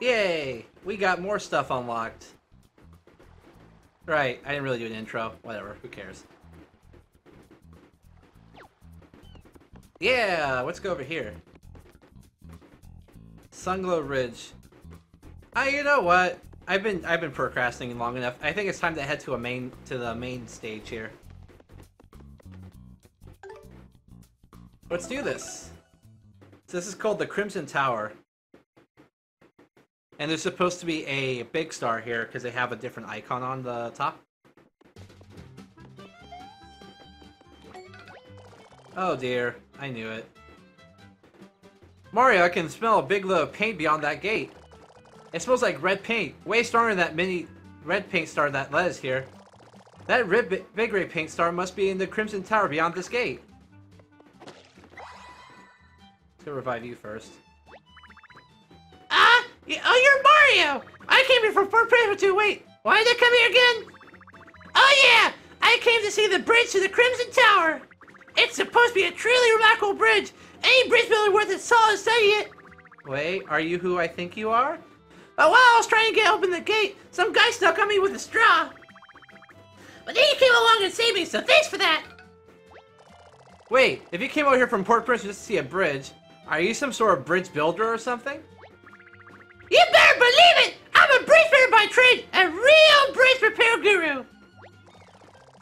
Yay! We got more stuff unlocked. Right, I didn't really do an intro. Whatever, who cares? Yeah, let's go over here. Sunglow Ridge. You know what? I've been procrastinating long enough. I think it's time to head to the main stage here. Let's do this. So this is called the Crimson Tower. And there's supposed to be a big star here because they have a different icon on the top. Oh dear, I knew it. Mario, I can smell a big load of paint beyond that gate. It smells like red paint. Way stronger than that mini red paint star that led us here. That red big red paint star must be in the Crimson Tower beyond this gate. To revive you first. Ah! Oh, you're Mario! I came here from Port Prisma to wait. Why did I come here again? Oh yeah! I came to see the bridge to the Crimson Tower. It's supposed to be a truly remarkable bridge. Any bridge builder worth its salt has studied it. Wait, are you who I think you are? But while I was trying to get open the gate, some guy snuck on me with a straw. But then you came along and saved me, so thanks for that. Wait, if you came out here from Port Prince just to see a bridge, are you some sort of bridge builder or something? You better believe it! I'm a bridge builder by trade, a real bridge repair guru.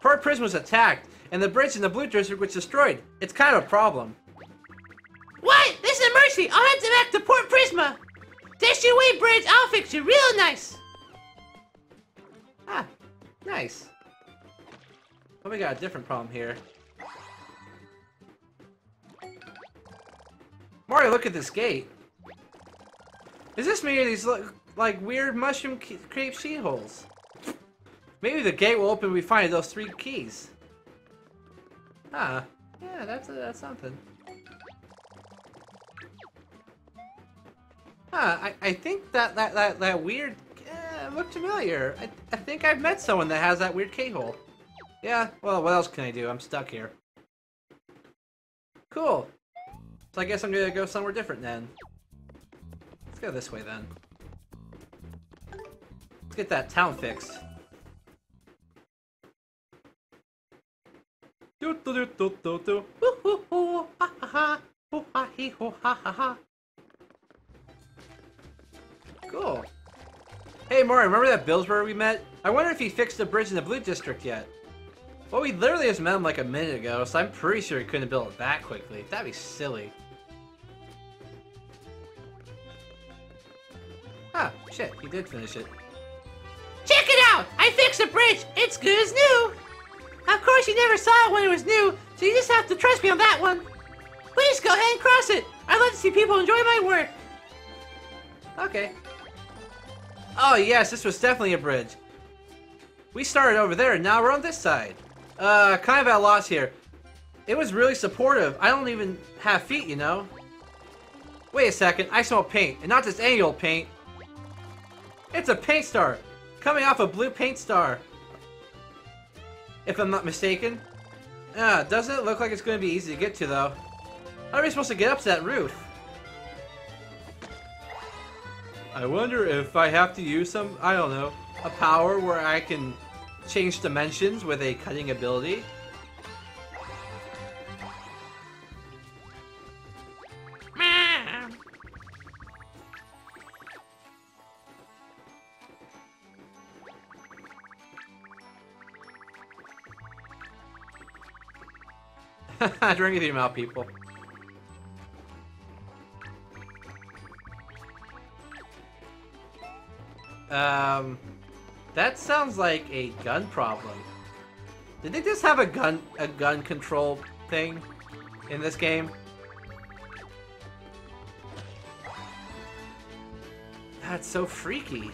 Port Prince was attacked, and the bridge in the blue district was destroyed. It's kind of a problem. What? This is a mercy! I'll head back to Port Prisma! Dash your way, bridge! I'll fix you real nice! Ah, nice. But we got a different problem here. Mario, look at this gate. Does this mean these look like weird mushroom crepe she-holes? Maybe the gate will open when we find those three keys. Huh. Yeah, that's something. Huh, I think that weird... looked familiar. I think I've met someone that has that weird keyhole. Yeah, well, what else can I do? I'm stuck here. Cool. So I guess I'm gonna go somewhere different then. Let's go this way then. Let's get that town fixed. Do-do-do-do-do-do. Woo-hoo-hoo! Ha-ha-ha! Ho-ha-hee-ho-ha-ha-ha! Cool. Hey Mario, remember that Billsbury we met? I wonder if he fixed the bridge in the blue district yet. Well, we literally just met him like a minute ago, so I'm pretty sure he couldn't build it that quickly. That'd be silly. Ah, shit, he did finish it. Check it out! I fixed the bridge! It's good as new! Of course you never saw it when it was new, so you just have to trust me on that one. Please go ahead and cross it! I'd love to see people enjoy my work! Okay. Oh yes, this was definitely a bridge. We started over there and now we're on this side. Kind of at a loss here. It was really supportive. I don't even have feet, you know. Wait a second, I smell paint, and not just any old paint. It's a paint star, coming off a blue paint star. If I'm not mistaken. Doesn't it look like it's going to be easy to get to though? How are we supposed to get up to that roof? I wonder if I have to use some, I don't know, a power where I can change dimensions with a cutting ability. Drink it in your mouth, people. That sounds like a gun problem. Did they just have a gun control thing in this game? That's so freaky.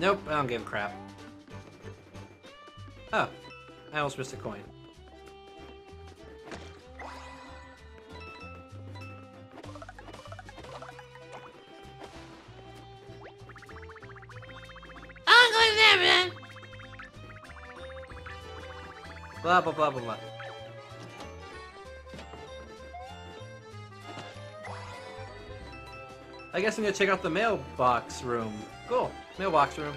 Nope, I don't give a crap. Oh, I almost missed a coin. Blah, blah, blah, blah, blah. I guess I'm gonna check out the mailbox room. Cool. Mailbox room.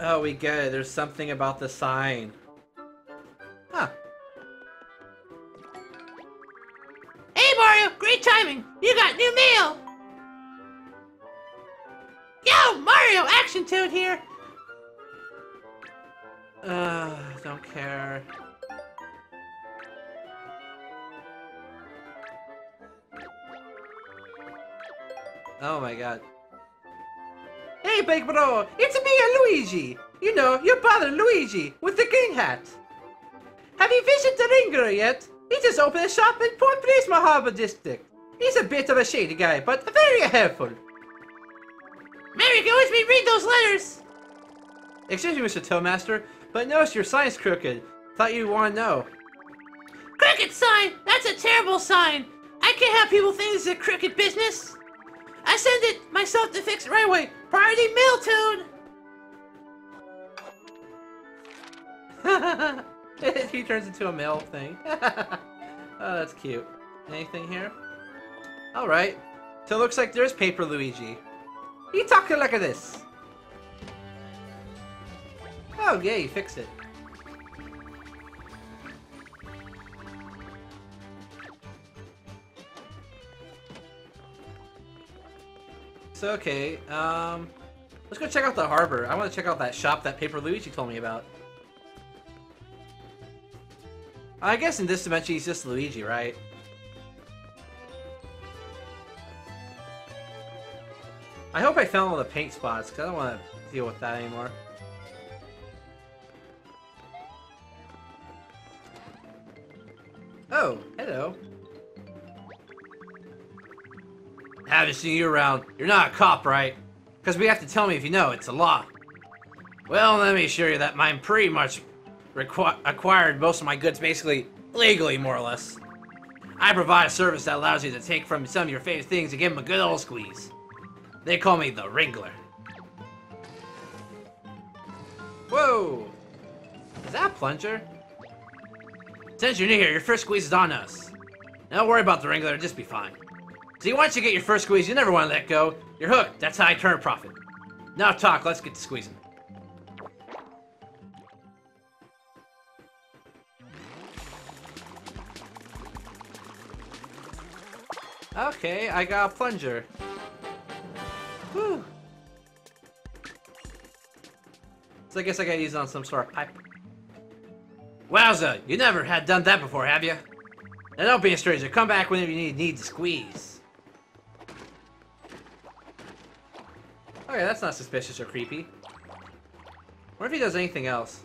Oh, we get it. There's something about the sign. Huh. Hey, Mario! Great timing! You got new mail! Yo, Mario! Action Toad here! Don't care. Oh my god. Hey, Big Bro! It's me, Luigi! You know, your brother, Luigi, with the green hat! Have you visited the Wrangler yet? He just opened a shop in Port Prisma Harbor District. He's a bit of a shady guy, but very helpful. Mary can always read those letters! Excuse me, Mr. Toadmaster, but notice your sign's crooked. Thought you'd want to know. Crooked sign? That's a terrible sign! I can't have people think this is a crooked business! I send it myself to fix it right away. Priority mail, Toad! He turns into a mail thing. Oh, that's cute. Anything here? Alright. So it looks like there's Paper Luigi. You talking like this. Oh, yay, fix it. So, okay, let's go check out the harbor. I want to check out that shop that Paper Luigi told me about. I guess in this dimension he's just Luigi, right? I hope I found all the paint spots, because I don't want to deal with that anymore. Oh, hello. Haven't seen you around. You're not a cop, right? Because we have to tell me if you know. It's a law. Well, let me assure you that mine pretty much acquired most of my goods basically legally, more or less. I provide a service that allows you to take from some of your favorite things and give them a good old squeeze. They call me the Wrangler. Whoa! Is that a plunger? Since you're new here, your first squeeze is on us. Now don't worry about the Wrangler, it'll just be fine. See, once you get your first squeeze, you never want to let go. You're hooked. That's how I turn a profit. Now talk. Let's get to squeezing. Okay, I got a plunger. Whew. So I guess I gotta use it on some sort of pipe. Wowza, you never had done that before, have you? Now don't be a stranger. Come back whenever you need to squeeze. Okay, that's not suspicious or creepy. What if he does anything else?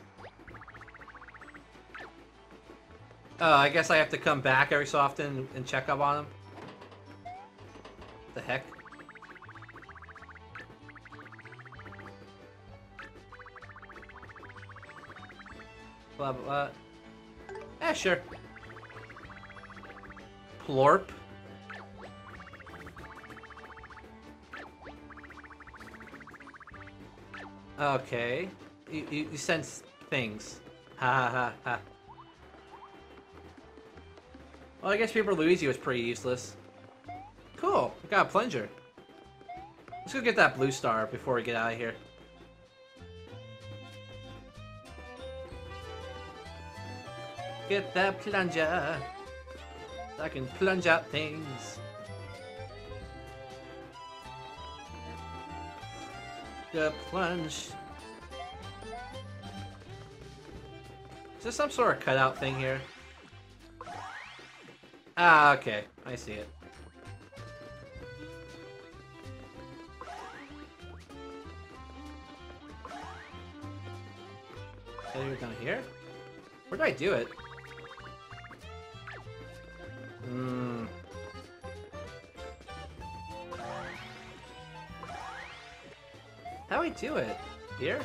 I guess I have to come back every so often and check up on him. The heck? Blah, blah, blah. Eh, sure. Plorp. Okay, you sense things. Ha ha ha. Well, I guess Paper Luigi was pretty useless. Cool, we got a plunger. Let's go get that blue star before we get out of here. Get that plunger. I can plunge out things. The plunge. Is there some sort of cutout thing here? Ah, okay. I see it. Can I do it down here? Where do I do it? Hmm. How do I do it? Here?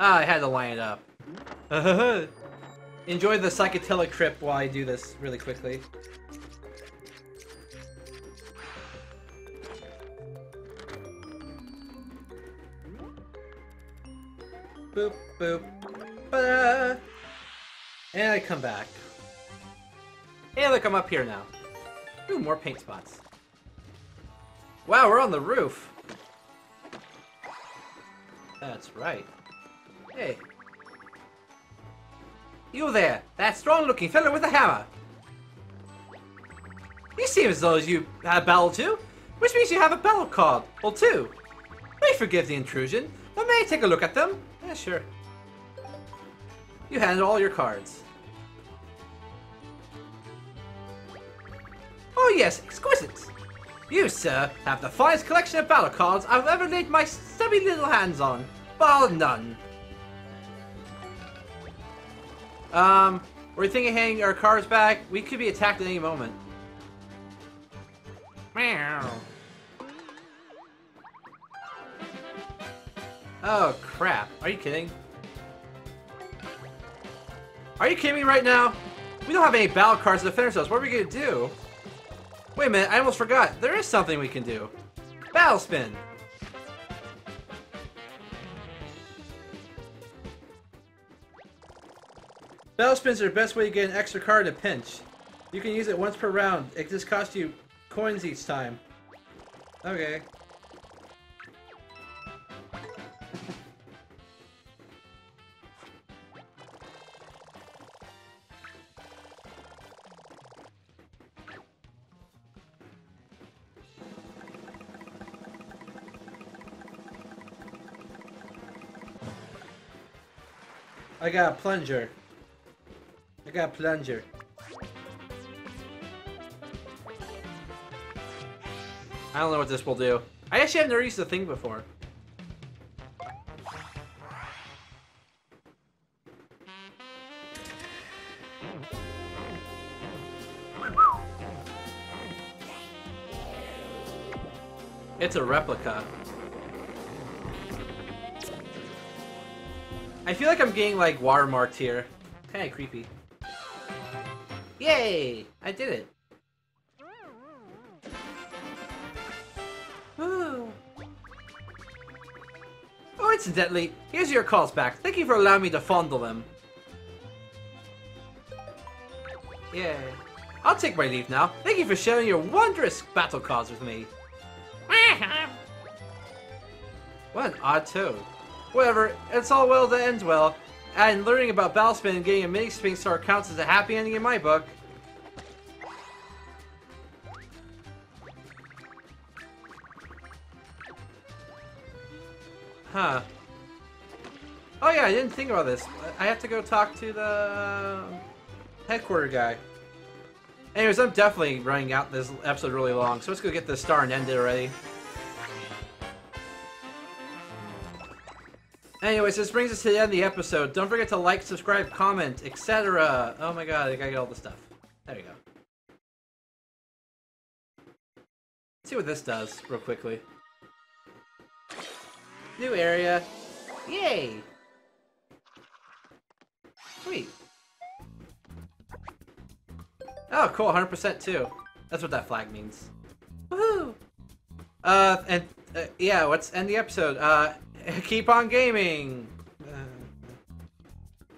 Ah, I had to line it up. Enjoy the psychedelic trip while I do this really quickly. Boop, boop. Ba-da. And I come back. Hey, look, I'm up here now. Ooh, more paint spots. Wow, we're on the roof. That's right. Hey. You there, that strong-looking fella with a hammer. You seem as though you had a battle too, which means you have a battle card, or two. Please forgive the intrusion, but may I take a look at them? Yeah, sure. You handle all your cards. Oh yes, exquisite! You, sir, have the finest collection of battle cards I've ever laid my stubby little hands on, bar none. We're thinking of hanging our cards back. We could be attacked at any moment. Meow. Oh crap, are you kidding? Are you kidding me right now? We don't have any battle cards to defend ourselves. What are we gonna do? Wait a minute, I almost forgot. There is something we can do. Battle Spin! Battle Spins are the best way to get an extra card in a pinch. You can use it once per round. It just costs you coins each time. Okay. I got a plunger. I got a plunger. I don't know what this will do. I actually have never used the thing before. It's a replica. I feel like I'm getting, like, watermarked here. Kinda creepy. Yay! I did it! Ooh. Oh, incidentally, here's your calls back. Thank you for allowing me to fondle them. Yeah. I'll take my leave now. Thank you for sharing your wondrous battle calls with me. What an odd toad. Whatever, it's all well that ends well, and learning about Battle Spin and getting a mini spin star counts as a happy ending in my book. Huh. Oh yeah, I didn't think about this. I have to go talk to the headquarters guy. Anyways, I'm definitely running out this episode really long, so let's go get this star and end it already. Anyways, this brings us to the end of the episode. Don't forget to like, subscribe, comment, etc. Oh my god, I gotta get all the stuff. There you go. Let's see what this does real quickly. New area. Yay! Sweet. Oh, cool, 100% too. That's what that flag means. Woohoo! And yeah, let's end the episode. Keep on gaming!